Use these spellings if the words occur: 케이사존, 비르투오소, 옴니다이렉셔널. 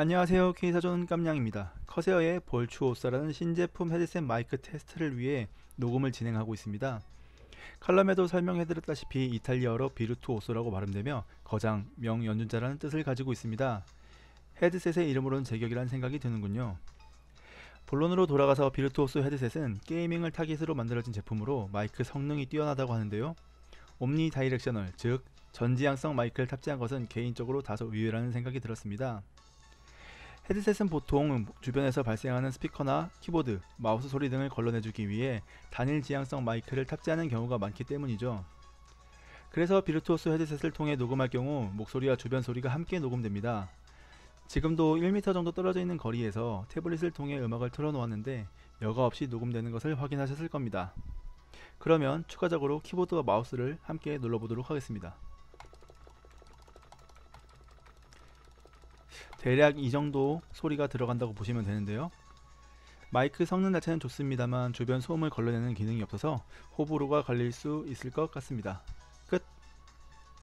안녕하세요, 케이사존 깜냥입니다. 커세어의 벌추오사라는 신제품 헤드셋 마이크 테스트를 위해 녹음을 진행하고 있습니다. 칼럼에도 설명해드렸다시피 이탈리아어로 비르투오소라고 발음되며 거장, 명연주자라는 뜻을 가지고 있습니다. 헤드셋의 이름으로는 제격이란 생각이 드는군요. 본론으로 돌아가서 비르투오소 헤드셋은 게이밍을 타깃으로 만들어진 제품으로 마이크 성능이 뛰어나다고 하는데요. 옴니다이렉셔널, 즉 전지향성 마이크를 탑재한 것은 개인적으로 다소 의외라는 생각이 들었습니다. 헤드셋은 보통 주변에서 발생하는 스피커나 키보드, 마우스 소리 등을 걸러내주기 위해 단일 지향성 마이크를 탑재하는 경우가 많기 때문이죠. 그래서 비르투오소 헤드셋을 통해 녹음할 경우 목소리와 주변 소리가 함께 녹음됩니다. 지금도 1m 정도 떨어져 있는 거리에서 태블릿을 통해 음악을 틀어놓았는데 여과 없이 녹음되는 것을 확인하셨을 겁니다. 그러면 추가적으로 키보드와 마우스를 함께 눌러보도록 하겠습니다. 대략 이 정도 소리가 들어간다고 보시면 되는데요. 마이크 성능 자체는 좋습니다만 주변 소음을 걸러내는 기능이 없어서 호불호가 갈릴 수 있을 것 같습니다.